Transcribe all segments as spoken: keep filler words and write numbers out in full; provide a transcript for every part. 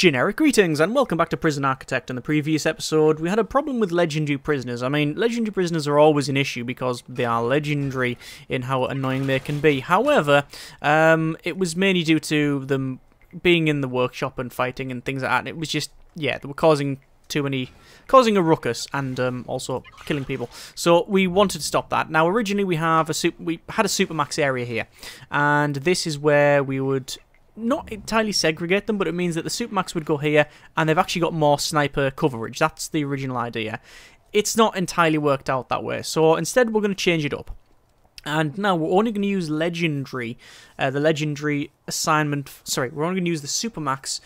Generic greetings and welcome back to Prison Architect. In the previous episode, we had a problem with legendary prisoners. I mean, legendary prisoners are always an issue because they are legendary in how annoying they can be. However, um, it was mainly due to them being in the workshop and fighting and things like that. And it was just, yeah, they were causing too many, causing a ruckus and um, also killing people. So we wanted to stop that. Now, originally we have a super, we had a supermax area here, and this is where we would not entirely segregate them, but it means that the supermax would go here, and they've actually got more sniper coverage. That's the original idea. It's not entirely worked out that way, so instead we're going to change it up. And now we're only going to use legendary, uh, the legendary assignment, sorry, we're only going to use the supermax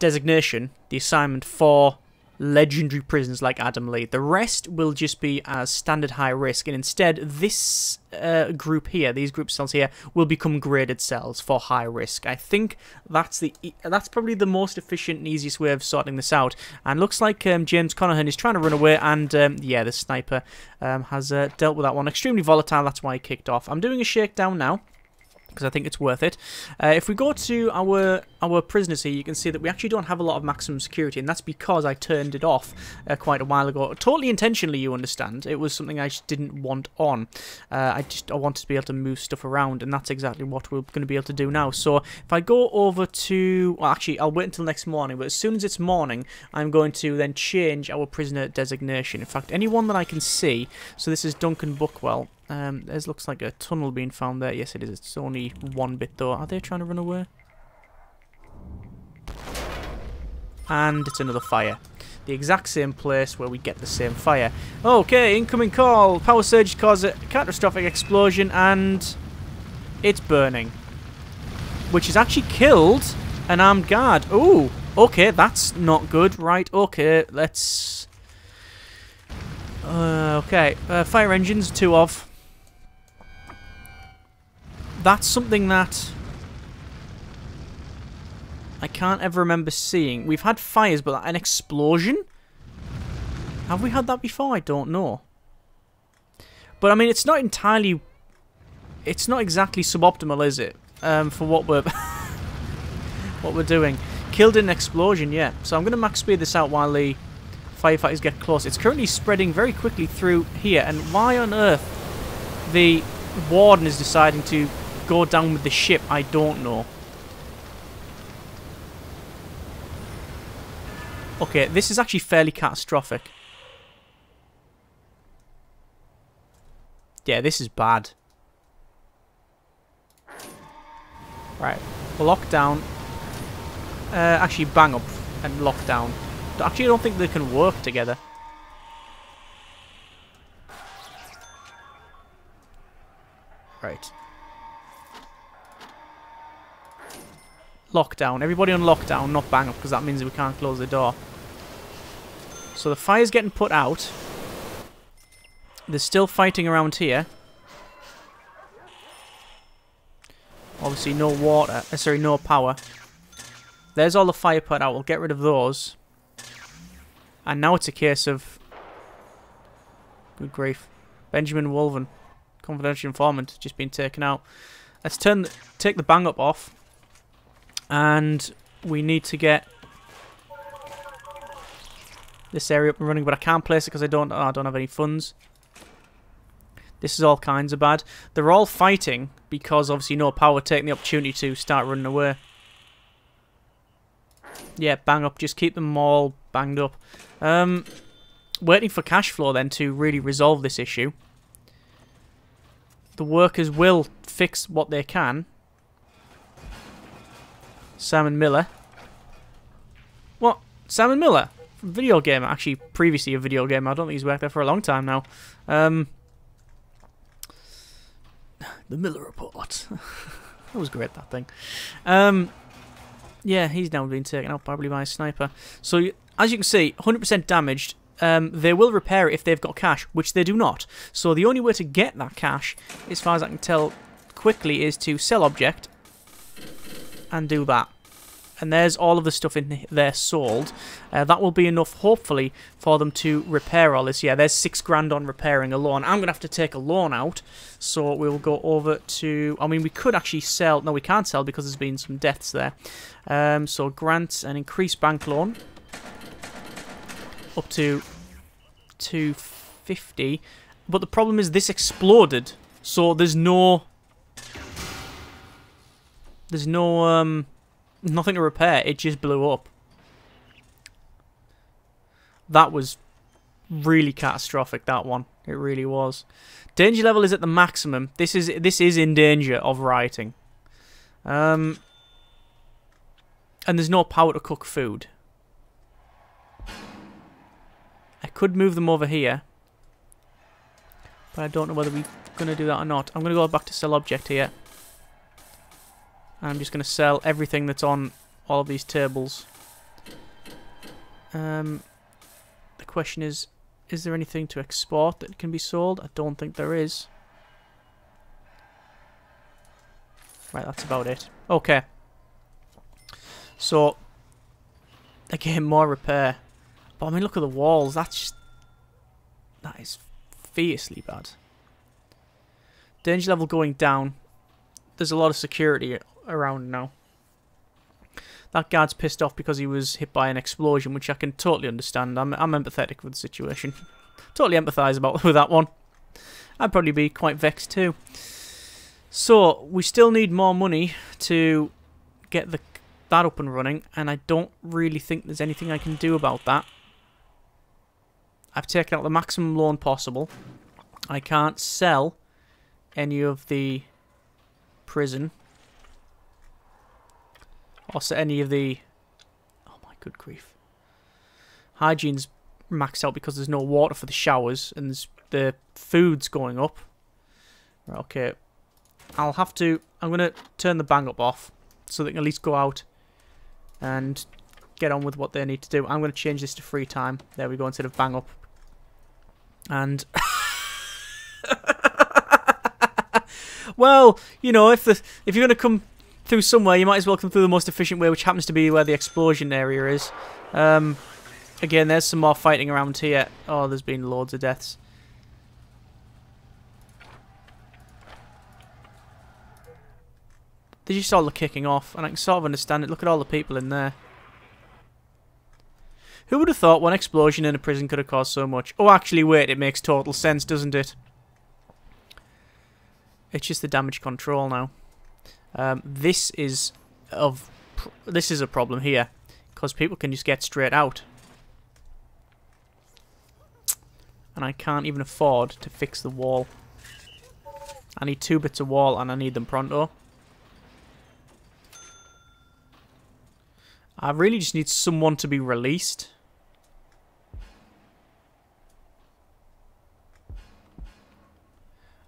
designation, the assignment for legendary prisoners like Adam Lee. The rest will just be as standard high risk, and instead this uh, group here, these group cells here, will become graded cells for high risk. I think that's the e that's probably the most efficient and easiest way of sorting this out. And looks like um, James Conahan is trying to run away, and um, yeah, the sniper um, has uh, dealt with that one. Extremely volatile, that's why he kicked off. I'm doing a shakedown now, because I think it's worth it. Uh, if we go to our our prisoners here, you can see that we actually don't have a lot of maximum security, and that's because I turned it off uh, quite a while ago. Totally intentionally, you understand. It was something I just didn't want on. Uh, I just I wanted to be able to move stuff around, and that's exactly what we're going to be able to do now. So if I go over to... Well, actually, I'll wait until next morning, but as soon as it's morning, I'm going to then change our prisoner designation. In fact, anyone that I can see... So this is Duncan Buckwell. Um, there looks like a tunnel being found there. Yes, it is. It's only one bit, though. Are they trying to run away? And it's another fire. The exact same place where we get the same fire. Okay, incoming call. Power surge caused a catastrophic explosion, and it's burning. Which has actually killed an armed guard. Ooh, okay, that's not good. Right, okay, let's... Uh, okay, uh, fire engines, two of... That's something that I can't ever remember seeing. We've had fires, but an explosion? Have we had that before? I don't know. But, I mean, it's not entirely... It's not exactly suboptimal, is it? Um, for what we're... what we're doing. Killed in an explosion, yeah. So I'm going to max speed this out while the firefighters get close. It's currently spreading very quickly through here. And why on earth the... Warden is deciding to go down with the ship, I don't know. Okay, this is actually fairly catastrophic. Yeah, this is bad. Right, lockdown. Uh, actually, bang up and lockdown. Actually, I don't think they can work together. Right. Lockdown. Everybody on lockdown, not bang up, because that means we can't close the door. So the fire's getting put out. They're still fighting around here. Obviously no water. Uh, sorry, no power. There's all the fire put out. We'll get rid of those. And now it's a case of... Good grief. Benjamin Wolven. Confidential informant just been taken out. Let's turn the, take the bang up off, and we need to get this area up and running. But I can't place it because I don't. Oh, I don't have any funds. This is all kinds of bad. They're all fighting because obviously no power, taking the opportunity to start running away. Yeah, bang up. Just keep them all banged up. Um, waiting for cash flow then to really resolve this issue. The workers will fix what they can. Simon Miller. What? Simon Miller? Video gamer. Actually, previously a video gamer. I don't think he's worked there for a long time now. Um, the Miller Report. That was great, that thing. Um, yeah, he's now been taken out probably by a sniper. So, as you can see, one hundred percent damaged. Um, they will repair it if they've got cash, which they do not. So the only way to get that cash, as far as I can tell quickly, is to sell object and do that. and there's all of the stuff in there sold. Uh, that will be enough, hopefully, for them to repair all this. Yeah, there's six grand on repairing a loan. I'm going to have to take a loan out, so we'll go over to... I mean, we could actually sell... No, we can't sell because there's been some deaths there. Um, so grants and increased bank loan up to two fifty. But the problem is this exploded, so there's no... There's no, um, nothing to repair. It just blew up. That was really catastrophic, that one. It really was. Danger level is at the maximum. This is, this is in danger of rioting. Um, and there's no power to cook food. I could move them over here. But I don't know whether we're going to do that or not. I'm going to go back to sell object here. I'm just going to sell everything that's on all of these tables. Um, the question is, is there anything to export that can be sold? I don't think there is. Right, that's about it. Okay. So, again, more repair. But, I mean, look at the walls. That's just... That is fiercely bad. Danger level going down. There's a lot of security around now. That guard's pissed off because he was hit by an explosion, which I can totally understand. I'm, I'm empathetic with the situation. Totally empathise about with that one. I'd probably be quite vexed too. So, we still need more money to get the that up and running, and I don't really think there's anything I can do about that. I've taken out the maximum loan possible. I can't sell any of the prison. Also any of the... Oh my good grief. Hygiene's maxed out because there's no water for the showers and there's the food's going up. Right, okay. I'll have to... I'm going to turn the bang up off so they can at least go out and get on with what they need to do. I'm going to change this to free time. There we go, instead of bang up. And... Well, you know, if the if you're going to come through somewhere, you might as well come through the most efficient way, which happens to be where the explosion area is. Um, again, there's some more fighting around here. Oh, there's been loads of deaths. They just all the kicking off, and I can sort of understand it. Look at all the people in there. Who would have thought one explosion in a prison could have caused so much? Oh, actually, wait, it makes total sense, doesn't it? It's just the damage control now. Um, this is of pr this is a problem here because people can just get straight out, and I can't even afford to fix the wall. I need two bits of wall, and I need them pronto. I really just need someone to be released.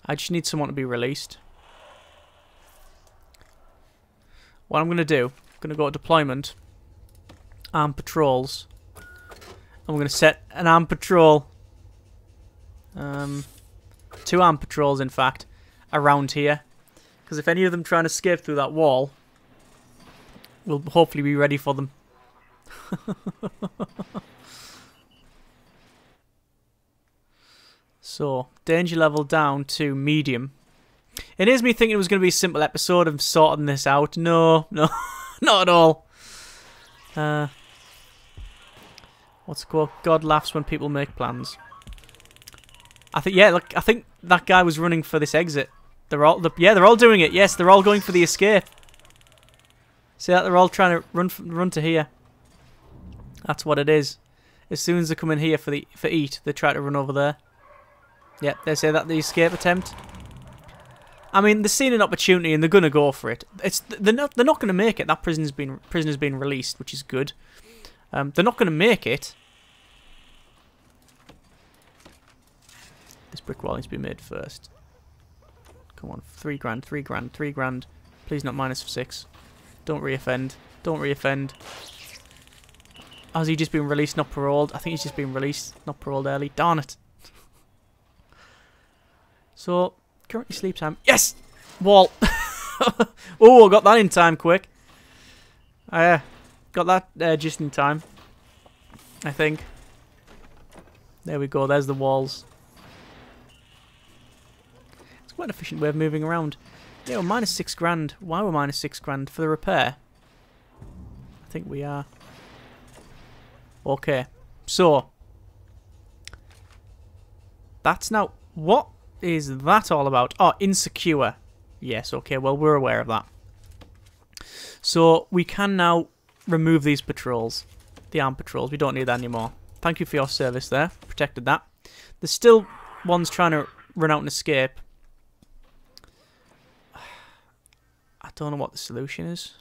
I just need someone to be released. What I'm going to do, I'm going to go to deployment, armed patrols. I'm going to set an armed patrol, um, two armed patrols in fact, around here. Because if any of them try and escape through that wall, we'll hopefully be ready for them. So, danger level down to medium. It is me thinking it was going to be a simple episode of sorting this out. No, no, not at all. Uh, what's it called? God laughs when people make plans. I think, yeah, look, I think that guy was running for this exit. They're all, the, yeah, they're all doing it. Yes, they're all going for the escape. See that? They're all trying to run, run to here. That's what it is. As soon as they come in here for the for eat, they try to run over there. Yep, they say that the escape attempt. I mean, they've seen an opportunity and they're gonna go for it. It's they're not they're not gonna make it. That prisoner's been prisoner's been released, which is good. Um, they're not gonna make it. This brick wall needs to be made first. Come on, three grand, three grand, three grand. Please not minus six. Don't reoffend. Don't reoffend. Has he just been released, not paroled? I think he's just been released, not paroled early. Darn it. So, currently sleep time. Yes! Wall! Oh, I got that in time quick. Uh, Got that there just in time, I think. There we go, there's the walls. It's quite an efficient way of moving around. Yeah, we're minus six grand. Why we're minus six grand? For the repair? I think we are. Okay, so that's now... What is that all about? Oh, insecure. Yes, okay, well, we're aware of that. So we can now remove these patrols, the armed patrols. We don't need that anymore. Thank you for your service there. Protected that. There's still ones trying to run out and escape. I don't know what the solution is.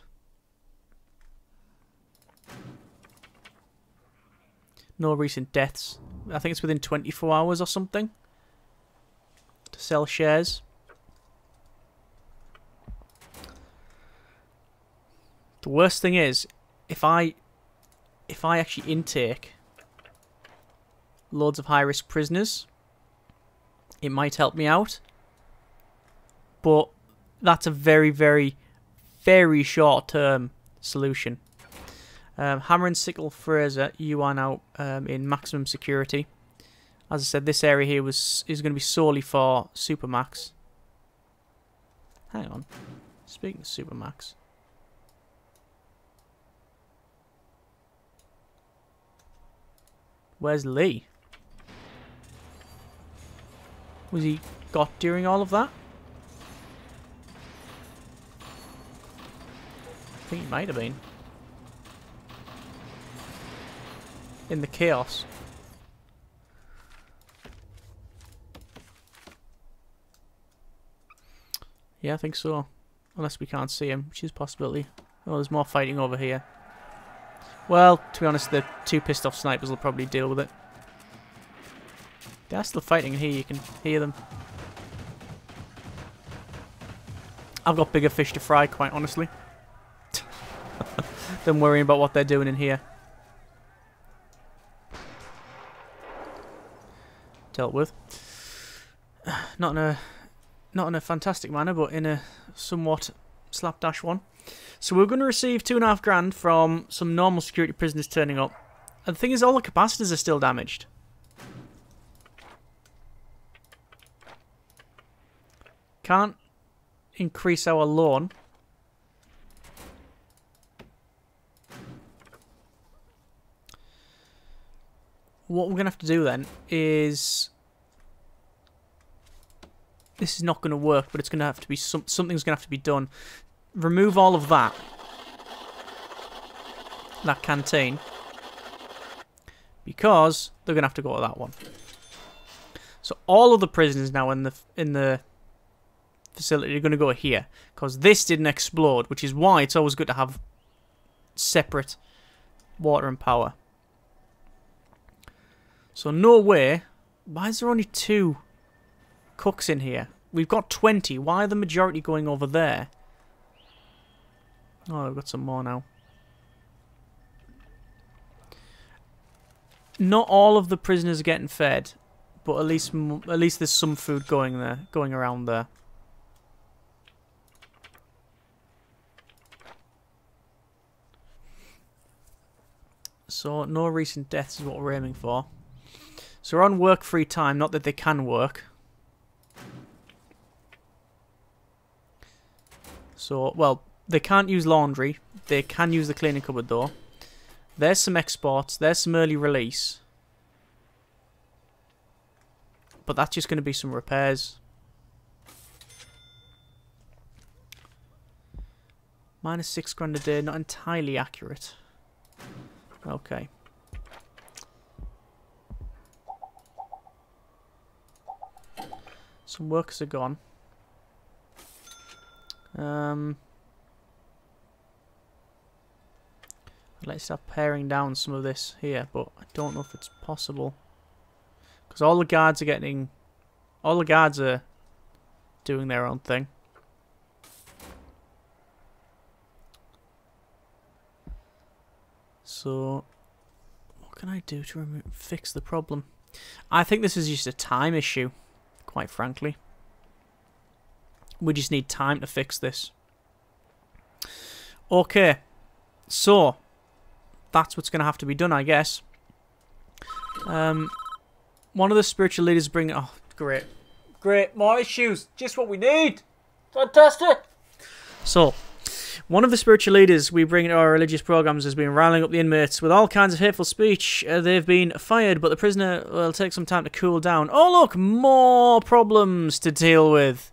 No recent deaths. I think it's within twenty-four hours or something to sell shares. The worst thing is, if I if I actually intake loads of high-risk prisoners, it might help me out. But that's a very, very, very short-term solution. Um, Hammer and Sickle Fraser, you are now um, in maximum security. As I said, this area here was is going to be solely for Supermax. Hang on. Speaking of Supermax... Where's Lee? Was he got during all of that? I think he might have been. In the chaos. Yeah, I think so. Unless we can't see him, which is a possibility. Oh, there's more fighting over here. Well, to be honest, the two pissed off snipers will probably deal with it. They're still fighting here, you can hear them. I've got bigger fish to fry, quite honestly, than worrying about what they're doing in here. Dealt with. Not in a, not in a fantastic manner, but in a somewhat slapdash one. So we're going to receive two and a half grand from some normal security prisoners turning up. And the thing is, all the capacitors are still damaged. Can't increase our loan. What we're going to have to do then is... This is not going to work, but it's going to have to be... Some, something's going to have to be done. Remove all of that. That canteen. Because they're going to have to go to that one. So all of the prisoners now in the in the facility are going to go here. Because this didn't explode. Which is why it's always good to have separate water and power. So no way. Why is there only two cooks in here? We've got twenty. Why are the majority going over there? Oh, I've got some more now. Not all of the prisoners are getting fed, but at least m at least there's some food going there, going around there. So no recent deaths is what we're aiming for. So we're on work-free time. Not that they can work. So well. They can't use laundry. They can use the cleaning cupboard, though. There's some exports. There's some early release. But that's just going to be some repairs. Minus six grand a day. Not entirely accurate. Okay. Some workers are gone. Um... Let's start paring down some of this here, but I don't know if it's possible. Because all the guards are getting... All the guards are doing their own thing. So, what can I do to remove, fix the problem? I think this is just a time issue, quite frankly. We just need time to fix this. Okay, so... that's what's going to have to be done, I guess. Um, one of the spiritual leaders bring... Oh, great. Great, more issues. Just what we need. Fantastic. So, one of the spiritual leaders we bring to our religious programs has been riling up the inmates with all kinds of hateful speech. Uh, they've been fired, but the prisoner will take some time to cool down. Oh, look, more problems to deal with.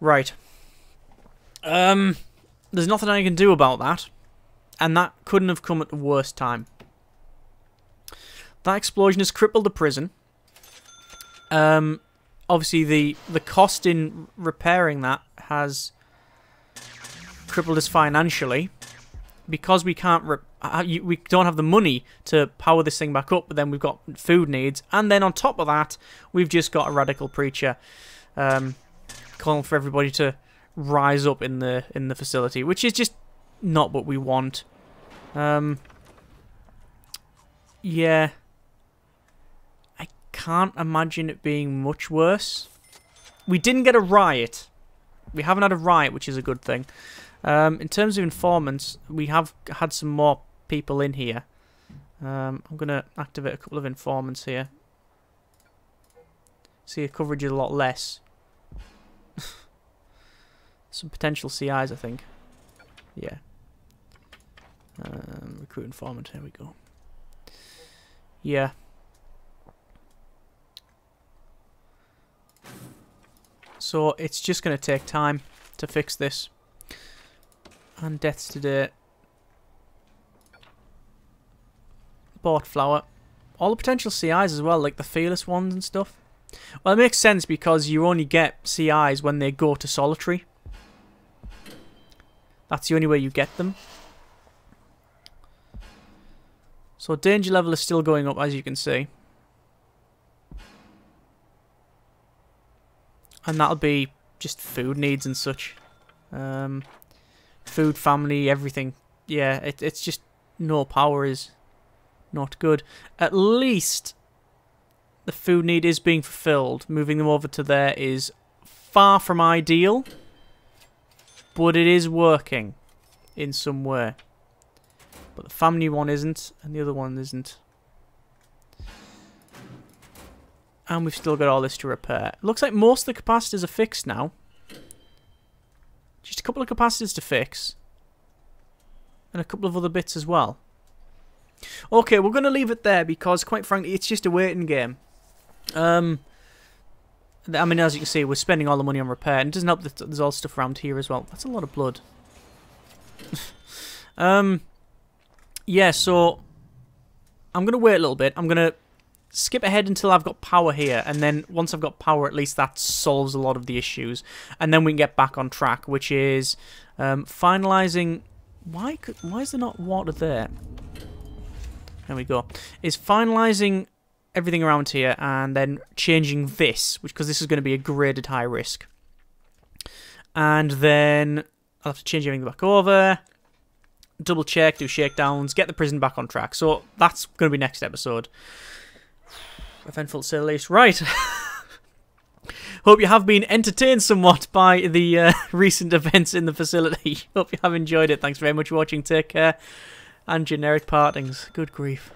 Right. Um, there's nothing I can do about that. And that couldn't have come at the worst time. That explosion has crippled the prison. Um, obviously, the, the cost in repairing that has crippled us financially. Because we can't... Re we don't have the money to power this thing back up, but then we've got food needs. And then on top of that, we've just got a radical preacher um, calling for everybody to rise up in the in the facility, which is just not what we want. Um, yeah. I can't imagine it being much worse. We didn't get a riot. We haven't had a riot, which is a good thing. Um, in terms of informants, we have had some more people in here. Um, I'm going to activate a couple of informants here. See, your coverage is a lot less. Some potential C Is, I think. Yeah. Um, recruit informant, here we go. Yeah. So it's just going to take time to fix this. And deaths today. Bought flour. All the potential C Is as well, like the fearless ones and stuff. Well, it makes sense because you only get C Is when they go to solitary. That's the only way you get them. So danger level is still going up, as you can see. And that'll be just food needs and such. Um, food, family, everything. Yeah, it, it's just no power is not good. At least the food need is being fulfilled. Moving them over to there is far from ideal. But it is working in some way. But the family one isn't, and the other one isn't. And we've still got all this to repair. Looks like most of the capacitors are fixed now. Just a couple of capacitors to fix. And a couple of other bits as well. Okay, we're going to leave it there because, quite frankly, it's just a waiting game. Um... I mean, as you can see, we're spending all the money on repair, and it doesn't help that there's all stuff around here as well. That's a lot of blood. um, yeah, so I'm going to wait a little bit. I'm going to skip ahead until I've got power here, and then once I've got power, at least that solves a lot of the issues. And then we can get back on track, which is um, finalising... Why, could... Why is there not water there? There we go. Is finalising... everything around here, and then changing this, which because this is going to be a graded high risk. And then I'll have to change everything back over, double check, do shakedowns, get the prison back on track. So that's going to be next episode. Eventful to say the least. Right. Hope you have been entertained somewhat by the uh, recent events in the facility. Hope you have enjoyed it. Thanks very much for watching. Take care. And generic partings. Good grief.